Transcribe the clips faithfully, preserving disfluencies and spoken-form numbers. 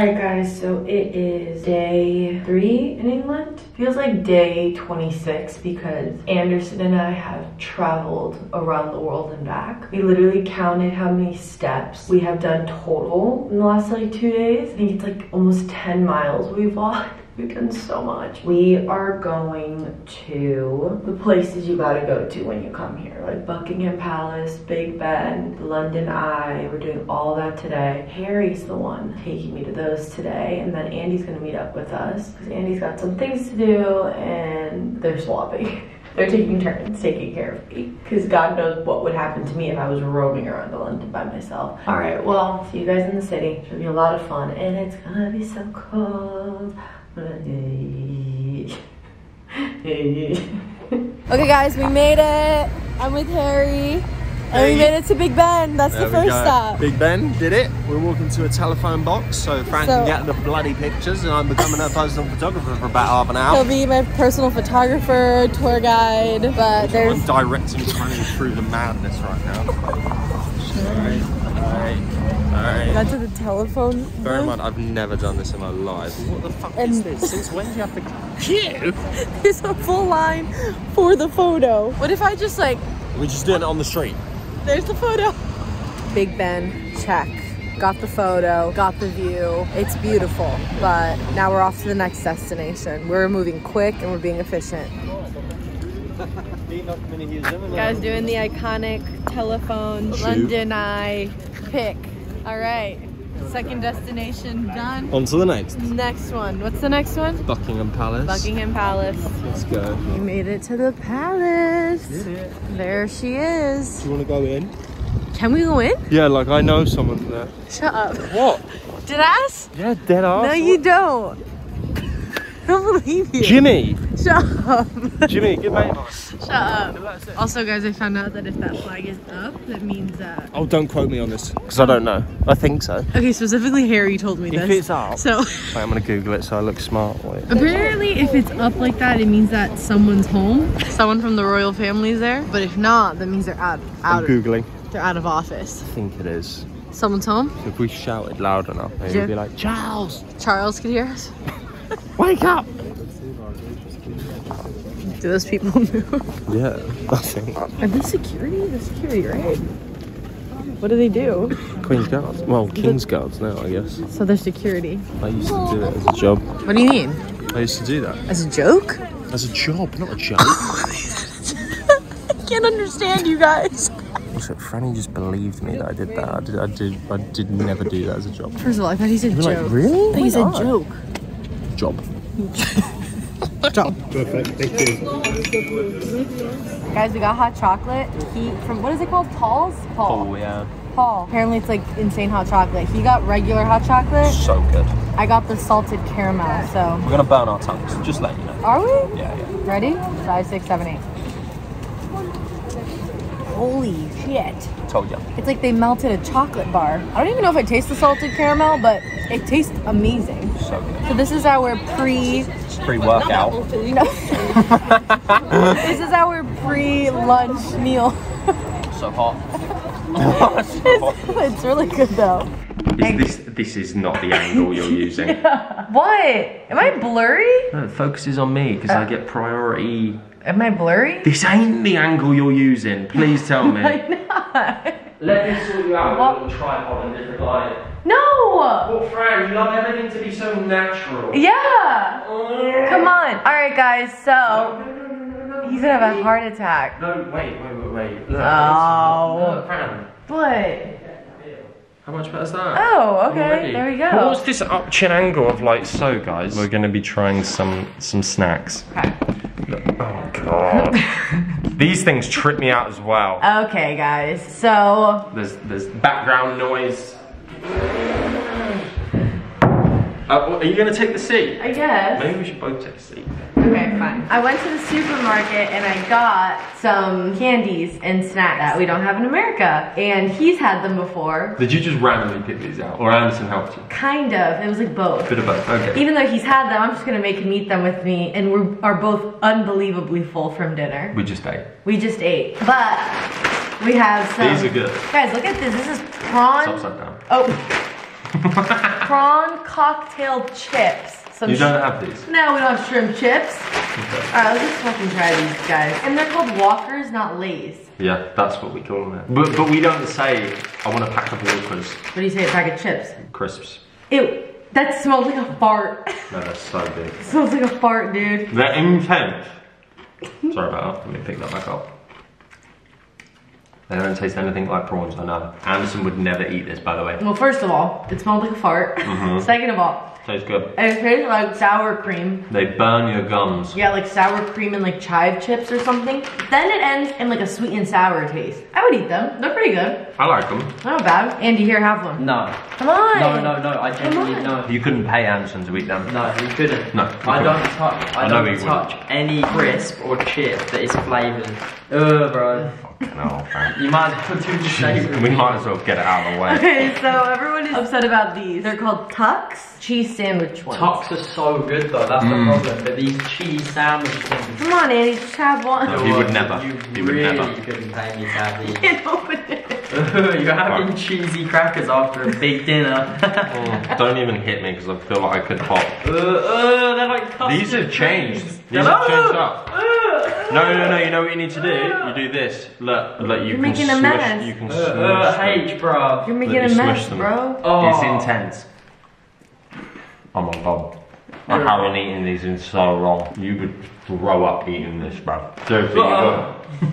Alright guys, so it is day three in England. Feels like day twenty-six because Anderson and I have traveled around the world and back. We literally counted how many steps we have done total in the last like two days. I think it's like almost ten miles we've walked. We've done so much. We are going to the places you gotta go to when you come here, like Buckingham Palace, Big Ben, London Eye. We're doing all that today. Harry's the one taking me to those today, and then Andy's gonna meet up with us because Andy's got some things to do and they're swapping. They're taking turns taking care of me because God knows what would happen to me if I was roaming around London by myself. All right, well, see you guys in the city. It'll be a lot of fun and it's gonna be so cold. Okay guys, we made it. I'm with Harry. And we made it to Big Ben. That's the first stop. Big Ben did it. We're walking to a telephone box so Frank so, can get the bloody pictures, and I'm becoming a personal photographer for about half an hour. He'll be my personal photographer, tour guide, but Which there's... I'm directing Frank through the madness right now. Alright, alright, alright. That's at the telephone box. Bear in mind, I've never done this in my life. What the fuck and is this? Since when do you have to queue? There's a full line for the photo. What if I just like... We're just doing it on the street. There's the photo. Big Ben, check. Got the photo, got the view. It's beautiful, but now we're off to the next destination. We're moving quick and we're being efficient. Guys, doing the iconic telephone London Eye pick. All right, second destination done. On to the next. Next one. What's the next one? Buckingham Palace. Buckingham Palace. Let's go. We made it to the palace. Did it. There she is. Do you want to go in? Can we go in? Yeah, like I know someone there. Shut up. What? Dead ass? Yeah, dead ass. No, you don't. I don't believe you. Jimmy. Shut up. Jimmy, get back. Shut up. Also, guys, I found out that if that flag is up, that means that. Oh, don't quote me on this because I don't know. I think so. Okay, specifically Harry told me this. If it's up. So. I'm gonna Google it so I look smart. Wait. Apparently, if it's up like that, it means that someone's home. Someone from the royal family's there. But if not, that means they're out. out I'm googling. Of, they're out of office. I think it is. Someone's home. So if we shouted loud enough, maybe yeah. We'd be like, Charles. Charles could hear us. Wake up! Do those people move? Yeah, nothing. Are they security? They're security, right? What do they do? Queen's guards. Well, King's the... guards now, I guess. So they're security. I used to do it as a job. What do you mean? I used to do that. As a joke? As a job, not a joke. I can't understand you guys. Also, Franny just believed me that I did that. I did, I did, I did never do that as a job. First of all, I thought he said joke. Like, really? I thought he said joke. Job. Job. Perfect. Thank you. Guys, we got hot chocolate. He from what is it called? Paul's? Paul. Paul, yeah. Paul. Apparently, it's like insane hot chocolate. He got regular hot chocolate. So good. I got the salted caramel. So we're gonna burn our tongues. Just let you know. Are we? Yeah. yeah. Ready? Five, six, seven, eight. Holy shit. Told ya. It's like they melted a chocolate bar. I don't even know if I taste the salted caramel, but it tastes amazing. So good. So this is our pre... Pre-workout. This is our pre-lunch meal. So hot. So hot. It's, it's really good though. Is this, this is not the angle you're using. Yeah. What? Am I blurry? No, it focuses on me because uh. I get priority... Am I blurry? This ain't the angle you're using. Please tell me. Why not? Let me sort you out with a little tripod and different lighting. No! Well, Fran, you love everything to be so natural. Yeah! Oh. Come on. Alright, guys, so. No, no, no, no, no, no. He's gonna have a heart attack. No, wait, wait, wait, wait. No, oh. No, Fran. What? How much better is that? Oh, okay, already. There we go. Well, what's this up chin angle of like, so, guys? We're gonna be trying some, some snacks. Okay. Oh god. These things trip me out as well. Okay guys, so there's there's background noise. Uh, are you gonna take the seat? I guess. Maybe we should both take the seat. Okay, fine. I went to the supermarket and I got some candies and snacks that we don't have in America. And he's had them before. Did you just randomly pick these out? Or Anderson helped you? Kind of. It was like both. Bit of both, okay. Even though he's had them, I'm just gonna make him eat them with me. And we are both unbelievably full from dinner. We just ate. We just ate. But we have some. These are good. Guys, look at this. This is prawn. It's upside down. Oh. Prawn cocktail chips. Some you don't have these? No, we don't have shrimp chips. Okay. Alright, let's just fucking try these guys. And they're called Walkers, not Lay's. Yeah, that's what we call them. But, but we don't say, I want a pack of Walkers. What do you say, a pack of chips? Crisps. Ew, that smells like a fart. No, that's so big. It smells like a fart, dude. They're intense. Sorry about that, let me pick that back up. They don't taste anything like prawns, I know. Anderson would never eat this, by the way. Well, first of all, it smelled like a fart. Mm-hmm. Second of all, tastes good. It tastes like sour cream. They burn your gums. Yeah, like sour cream and like chive chips or something. Then it ends in like a sweet and sour taste. I would eat them. They're pretty good. I like them. They're not bad. Andy, here, have one. No. Come on. No, no, no. I genuinely no. You couldn't pay Anderson to eat them. No, you couldn't. No. You I, couldn't. Don't touch, I, I don't touch. I don't touch any crisp or chip that is flavored. Ugh, bro. No, you might as well do the same. We might as well get it out of the way. Okay, so everyone is upset about these. They're called Tucks cheese sandwich ones. Tucks are so good though, that's mm. the problem. But these cheese sandwich things. Come on, Andy, just have one. No, he would never. You he would really never. Couldn't pay me to have these. You can't open it. You're having right. cheesy crackers after a big dinner. Oh, don't even hit me because I feel like I could pop. Uh, uh, they're like custard. These have changed. Things. These have changed up. Uh, No, no, no, you know what you need to do? You do this. Look, look, you You're can making smush, a mess. You can uh, uh, smush H, bro. You're making look, a you mess, them. Bro. Oh. It's intense. Oh my god. I haven't eaten these in so long. You would throw up eating this, bro. Seriously, uh-oh. You would.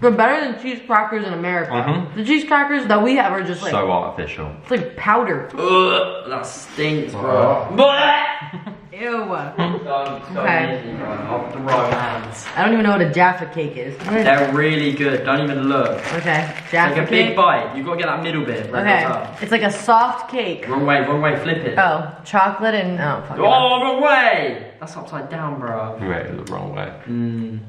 They're better than cheese crackers in America. Mm-hmm. The cheese crackers that we have are just like so artificial. It's like powder. Ugh, that stinks, bro. Ew. Okay. I don't even know what a Jaffa cake is. They're really good. Don't even look. Okay. Jaffa like a cake? Big bite. You gotta get that middle bit. Right okay. Up. It's like a soft cake. Wrong way. Wrong way. Flip it. Oh, chocolate and oh. Fuck oh, wrong way. That's upside down, bro. You ate it the wrong way. Mm.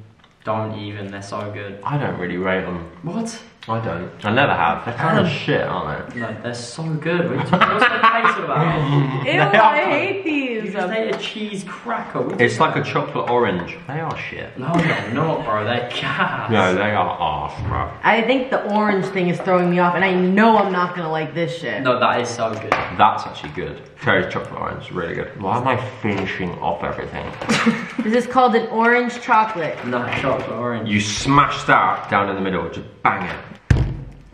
Don't even, they're so good. I don't really rate them. What? I don't. I never have. They're kind um, of shit, aren't they? No, they're so good. What's the case about? Ew, they I hate these. You just ate a cheese cracker. What it's like that? A chocolate orange. They are shit. No, they're not, bro. They're cats. No, they are arse, bro. I think the orange thing is throwing me off, and I know I'm not going to like this shit. No, that is so good. That's actually good. Terry's chocolate orange is really good. Why am I finishing off everything? This is called an orange chocolate. No, chocolate orange. You smash that down in the middle. Just bang it.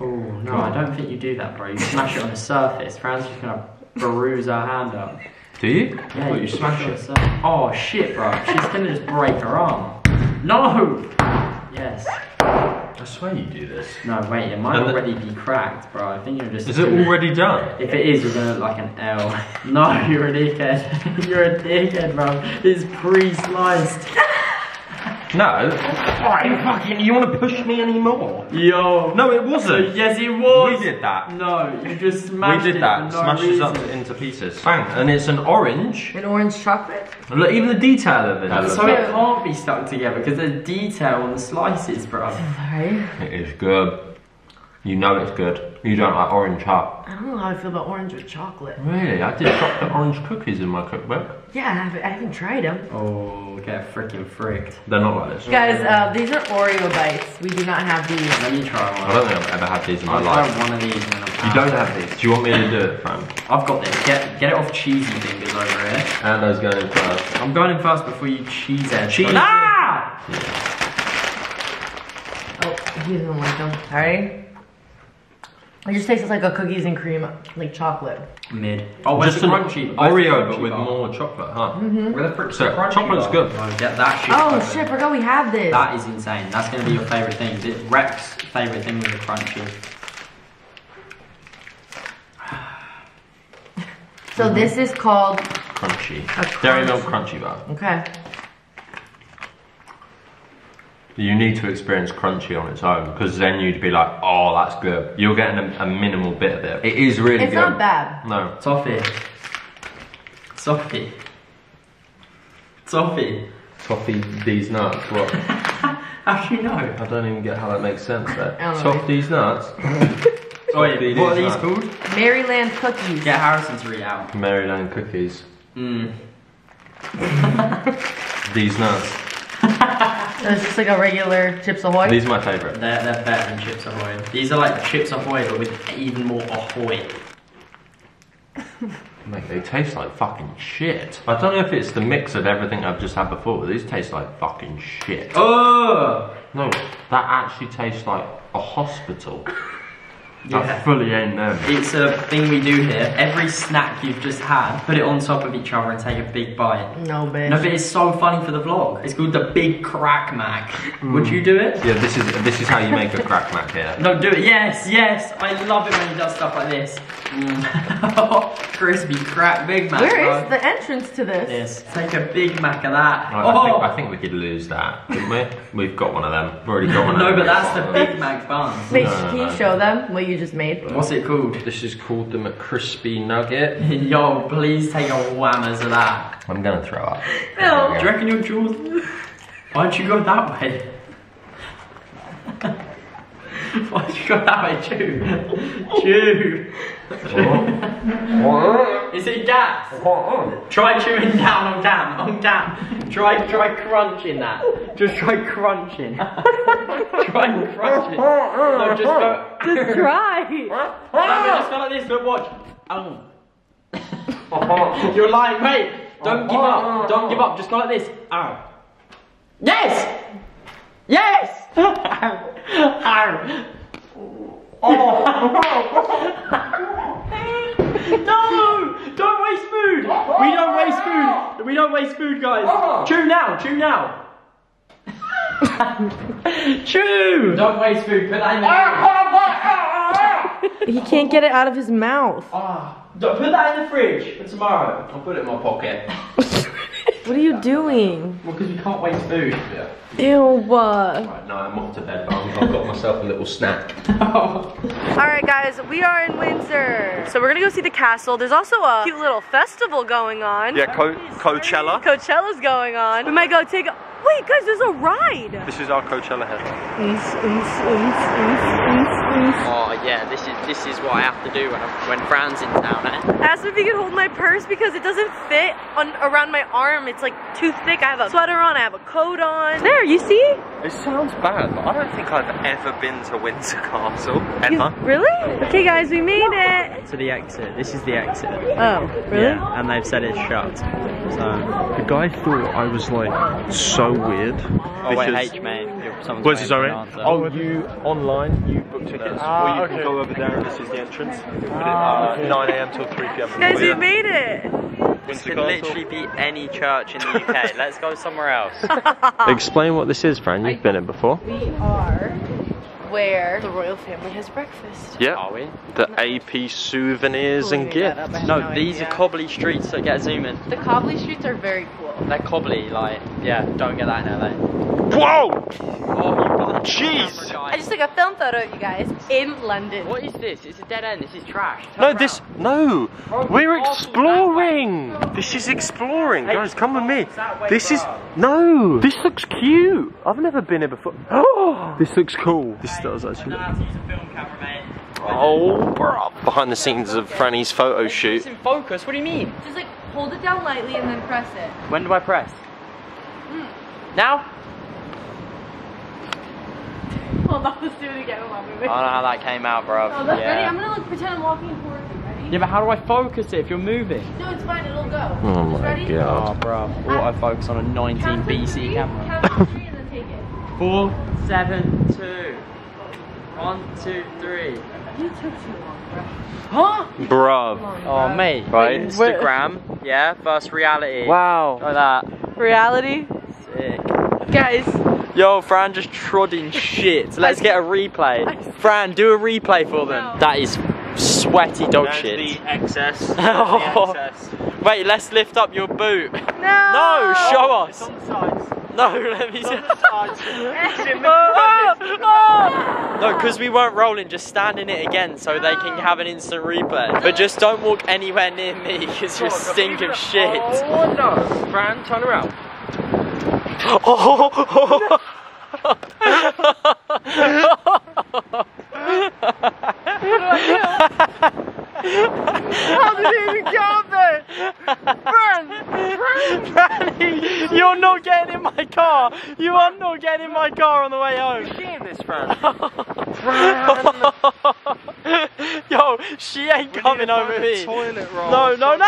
Oh, no, I don't think you do that, bro. You smash it on the surface. Fran's just gonna bruise her hand up. Do you? Yeah, oh, you, you smash it. it. Oh, shit, bro. She's gonna just break her arm. No! Yes. I swear you do this. No, wait, it might and already be cracked, bro. I think you're just. Is it already done? If it is, you're gonna look like an L. No, you're a dickhead. You're a dickhead, bro. It's pre-sliced. No. Why fucking you wanna push me anymore? Yo. No it wasn't. Yes it was. We did that. No, you just smashed it. We did it that. For no smashed reason. It up into pieces. Bang. And it's an orange. An orange chocolate? Look, even the detail of it. So it can't be stuck together because there's detail on the slices, bro. Sorry. It is good. You know it's good. You don't like orange heart. I don't know how I feel about orange with chocolate. Really? I did chocolate orange cookies in my cookbook. Yeah, I haven't, I haven't tried them. Oh, get freaking fricked. They're not like this. Guys, uh, these are Oreo bites. We do not have these. Let me try one. I don't think I've ever had these in my I'll life. I've tried one of these. And you don't have these. Do you want me to do it, Frank? I've got this. Get get it off cheesy fingers over here. And those going in first. I'm going in first before you cheese it. Cheese. Ah! Yeah. Oh, he doesn't like them. Alright. It just tastes like a cookies and cream, like chocolate. Mid. Oh, just an crunchy Oreo, but with more chocolate, huh? Mm-hmm. So chocolate's good. Oh, get that shit. Oh shit! Forgot we have this. That is insane. That's gonna be your favorite thing. This Rex's favorite thing was the crunchy. So mm-hmm. This is called crunchy. crunchy. Dairy milk crunchy bar. Okay. You need to experience crunchy on its own because then you'd be like, oh, that's good. You're getting a, a minimal bit of it. It is really it's good. It's not bad. No. Toffee. Toffee. Toffee. Toffee these nuts, what? How do you know? I don't even get how that makes sense there. Toffee these nuts. Wait, these what are nuts. These called? Maryland cookies. Yeah, Harrison's really out. Maryland cookies. Mmm. These nuts. So it's just like a regular Chips Ahoy. These are my favourite. They're, they're better than Chips Ahoy. These are like Chips Ahoy, but with even more Ahoy. Mate, they taste like fucking shit. I don't know if it's the mix of everything I've just had before, but these taste like fucking shit. Oh! No, that actually tastes like a hospital. Yeah. I fully ain't them. It's a thing we do here. Every snack you've just had, put it on top of each other and take a big bite. No, bitch. No, but it's so funny for the vlog. It's called the Big Crack Mac. Mm. Would you do it? Yeah, this is this is how you make a crack mac here. No, do it. Yes, yes. I love it when he does stuff like this. Mm. Crispy crack Big Mac. Where bro. is the entrance to this? Yes. Take a Big Mac of that. Right, oh. I, think, I think we could lose that, couldn't we? We've got one of them. We've already got one no, of them. No, but that's the Big Mac bun. Wait, no, can no, you no. show them what you just made? What's it called? This is called the McCrispy Nugget. Yo, please take a whammers of that. I'm gonna throw up. No. Do you reckon your jaws... Why don't you go that way? Why did you go that way, Chew? Chew! What? Is it gas? Try chewing down on damn, on damn. Try, try crunching that. Just try crunching. Try crunching. No, just go. Just try. No, just go like this, but watch. Oh. You're lying, mate. Don't give up. Don't give up. Just go like this. Oh. Yes! Yes! Ow! Ow! Oh. No! Don't waste food! We don't waste food! We don't waste food, guys! Chew now! Chew now! Chew! Don't waste food, put that in the fridge! He can't get it out of his mouth. Oh. Don't put that in the fridge for tomorrow. I'll put it in my pocket. What are you doing? Well, because we can't waste food. Yeah. Ew. Uh... Right, no, I'm off to bed, but I've got myself a little snack. Oh. Alright guys, we are in Windsor. So we're gonna go see the castle. There's also a cute little festival going on. Yeah, Co Coachella. Coachella's going on. We might go take a... Wait guys, there's a ride! This is our Coachella headline. Oh yeah, this is this is what I have to do when I'm, when Fran's in town, eh? I asked if you could hold my purse because it doesn't fit on around my arm. It's like too thick. I have a sweater on, I have a coat on. There, you see? It sounds bad, but I don't think I've ever been to Windsor Castle. Ever. You, really? Okay guys, we made it! To the exit. This is the exit. Oh, really? Yeah, and they've said it's shut. So. The guy thought I was like so weird. Oh wait, H mate. Well, sorry. Oh, you online? You book tickets, uh, or you okay. can go over there and this is the entrance. Uh, okay. nine A M till three P M. Guys, we made it. This could literally be any church in the U K. Let's go somewhere else. Explain what this is, Fran. You've been in before. We are where the royal family has breakfast. Yeah. Are we? The A P souvenirs and gifts. No, no, these idea. are cobbly streets, so get a zoom in. The cobbly streets are very cool. They're cobbly, like, yeah, don't get that in L A. Whoa! Oh, jeez! I just took a film photo of you guys in London. What is this? It's a dead end, this is trash. Turn no, around. this, no! Oh, We're exploring! This is exploring, hey, guys, come with me. This bro. is, no! This looks cute! I've never been here before. Oh, this looks cool. This does actually. I know how to use a film camera, mate. Oh, bruh. Behind the scenes of Franny's photo shoot. It's in focus, what do you mean? Just like, hold it down lightly and then press it. When do I press? Mm. Now? Hold on, let's do it again. I don't know how that came out, bro. Oh, that's yeah. ready? I'm gonna look, pretend I'm walking towards you, ready? Yeah, but how do I focus it if you're moving? No, it's fine, it'll go. Oh my ready? god. Oh, bruh. Auto-focus on a nineteen B C camera. Count to three and then take it. Four, seven, two. One, two, three. You took too long, bro. Huh? Bruv. Oh, mate. Right. Instagram. Yeah, first reality. Wow. Like that. Reality? Sick. Guys. Yo, Fran just trodding shit. Let's get a replay. Fran, do a replay for them. No. That is sweaty dog There's shit. the excess. Oh. The excess. Wait, let's lift up your boot. No. No, show oh, us. It's on the sides. No, let me see. No, because we weren't rolling, just stand in it again so they can have an instant replay. But just don't walk anywhere near me because you're a stink of shit. Oh no. Fran, turn around. Oh! How did you even get up there? Fran! Fran! Franny! You're not getting in my car! You are not getting in my car on the way home! You're seeing this, Fran! Fran! Yo, she ain't we coming over me. Toilet roll. No, no, no!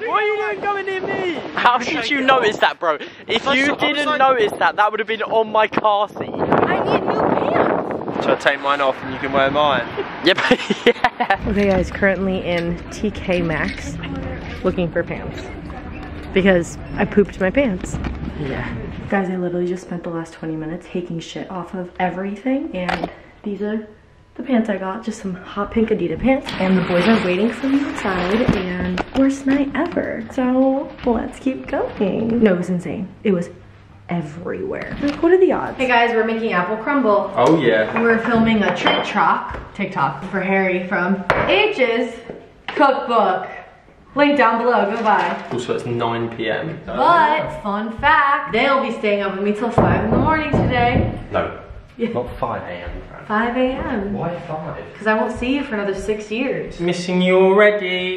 Dude, what are you doing coming near me? How did you notice that, bro? If you so, didn't so... notice that, that would have been on my car seat. I need new pants. Should I take mine off and you can wear mine? Yep. Yeah. Okay, guys, currently in T K Maxx looking for pants because I pooped my pants. Yeah. Guys, I literally just spent the last twenty minutes taking shit off of everything, and these are the pants I got, just some hot pink Adidas pants, and the boys are waiting for me outside, and worst night ever. So let's keep going. No, it was insane. It was everywhere. Like, what are the odds? Hey guys, we're making apple crumble. Oh yeah. We're filming a trick talk, TikTok for Harry from H's cookbook. Link down below, go buy. Also, it's nine p m But, fun fact, they'll be staying up with me till five in the morning today. No, yeah. Not five a m five a m Why five? Because I won't see you for another six years. Missing you already.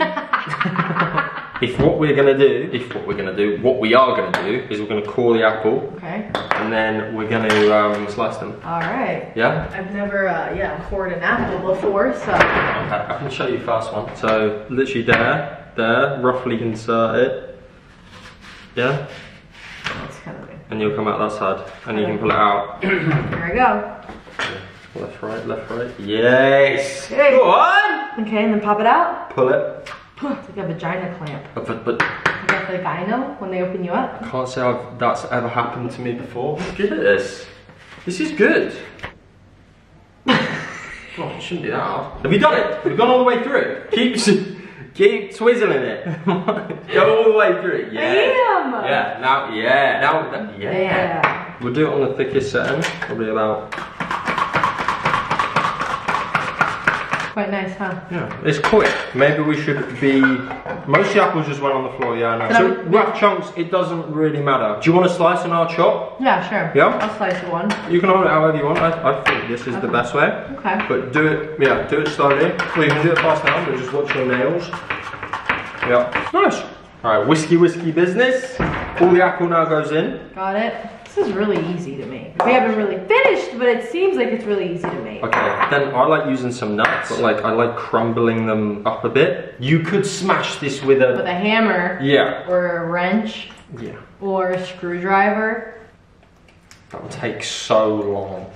If what we're gonna do, if what we're gonna do, what we are gonna do is we're gonna core the apple. Okay. And then we're gonna um, slice them. All right. Yeah. I've never, uh, yeah, cored an apple before, so. Okay, I can show you fast one. So literally there. There, roughly insert it. Yeah? That's kind of weird. And you'll come out that side and you can pull it out. There we go. Left, right, left, right. Yes! Hey. Go on! Okay, and then pop it out. Pull it. It's like a vagina clamp. But, but, you got the gyno when they open you up. I can't say I've, that's ever happened to me before. I'm good at this. This is good. Oh, you shouldn't do that hard. Have you done it? We've gone all the way through. Keep. Keep twizzling it. Go all the way through. Yeah. Damn. Yeah. Now. Yeah. Now. That, yeah. yeah. We'll do it on the thickest setting. Probably about. Quite nice, huh? Yeah. It's quick. Maybe we should be. Most of the apples just went on the floor. Yeah. No. So I'm... rough chunks. It doesn't really matter. Do you want to slice and I'll chop? Yeah. Sure. Yeah. I'll slice the one. You can hold it however you want. I, I think this is okay. The best way. Okay. But do it. Yeah. Do it slowly. Well, you can do it fast now. But just watch your nails. Yeah. Nice. All right. Whiskey, whiskey business. All the apple now goes in. Got it. This is really easy to make. We haven't really finished, but it seems like it's really easy to make. Okay, then I like using some nuts, but like I like crumbling them up a bit. You could smash this with a... With a hammer. Yeah. Or a wrench. Yeah. Or a screwdriver. That would take so long.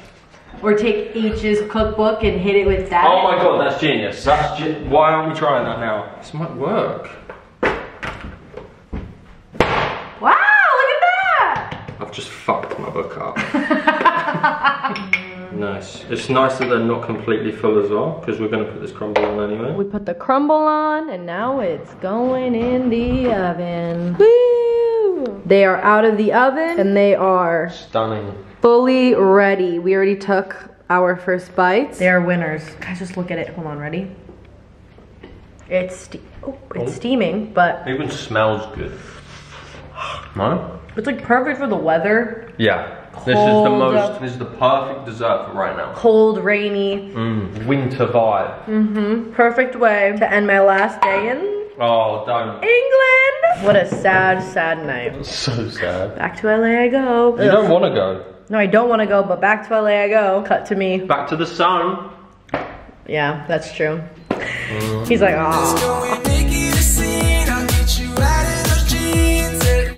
Or take H's cookbook and hit it with that. Oh my god, that's genius. That's ge Why aren't we trying that now? This might work. Just fucked my book up. Nice. It's nice that they're not completely full as well, because we're going to put this crumble on anyway. We put the crumble on, and now it's going in the oven. Woo! They are out of the oven, and they are... stunning. Fully ready. We already took our first bites. They are winners. Guys, just look at it. Hold on, ready? It's, ste oh, it's oh. steaming, but... It even smells good. No? It's like perfect for the weather. Yeah. Cold, this is the most, this is the perfect dessert for right now. Cold, rainy. Mm, winter vibe. Mm-hmm. Perfect way to end my last day in... Oh, don't. England! What a sad, sad night. So sad. Back to L A I go. You Ugh. Don't want to go. No, I don't want to go, but back to L A I go. Cut to me. Back to the sun. Yeah, that's true. Mm. He's like, oh.